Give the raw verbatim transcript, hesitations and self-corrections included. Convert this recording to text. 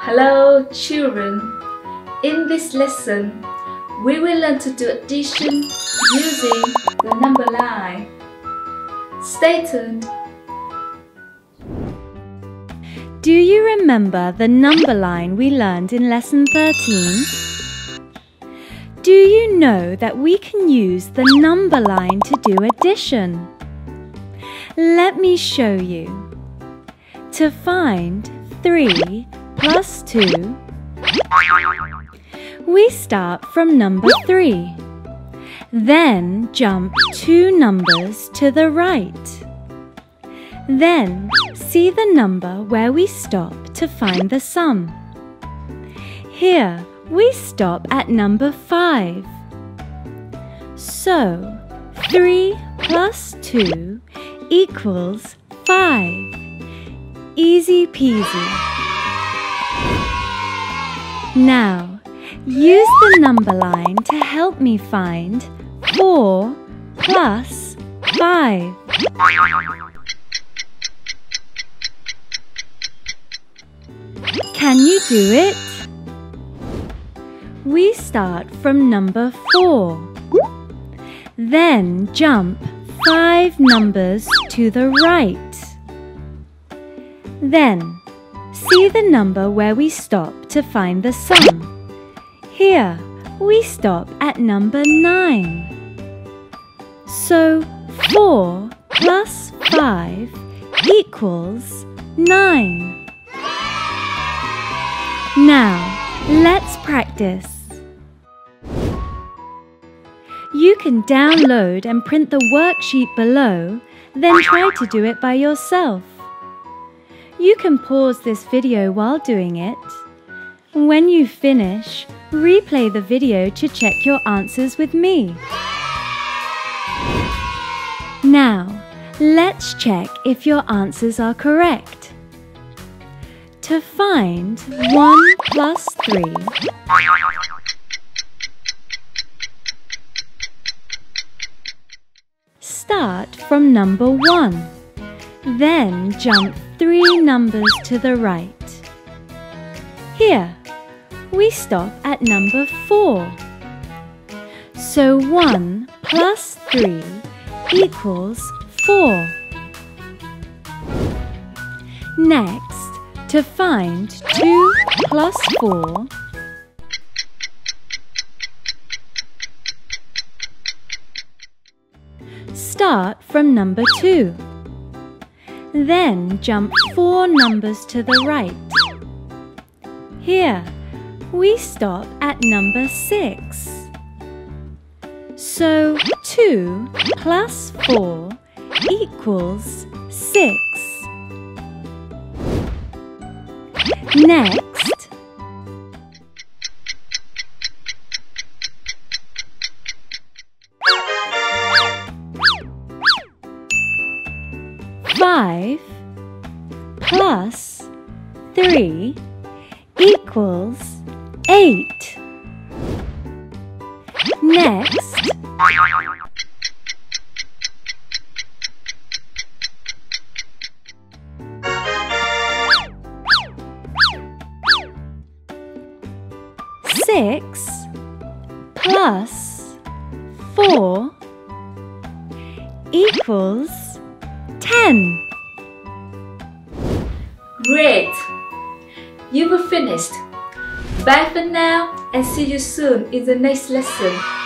Hello children, in this lesson we will learn to do addition using the number line. Stay tuned. Do you remember the number line we learned in lesson thirteen? Do you know that we can use the number line to do addition? Let me show you. To find three plus two, we start from number three, then jump two numbers to the right. Then see the number where we stop to find the sum. Here we stop at number five. So three plus two equals five. Easy peasy. Now use the number line to help me find four plus five. Can you do it? We start from number four, then jump five numbers to the right. Then, see the number where we stop to find the sum. Here, we stop at number nine. So, four plus five equals nine. Now, let's practice. You can download and print the worksheet below, then try to do it by yourself. You can pause this video while doing it. When you finish, replay the video to check your answers with me. Now, let's check if your answers are correct. To find one plus three, start from number one, then jump three numbers to the right. Here, we stop at number four. So one plus three equals four. Next, to find two plus four, start from number two, then jump four numbers to the right. Here, we stop at number six. So two plus four equals six. Next, five plus three equals eight. Next, six plus four equals ten. Great! You were finished. Bye for now and see you soon in the next lesson.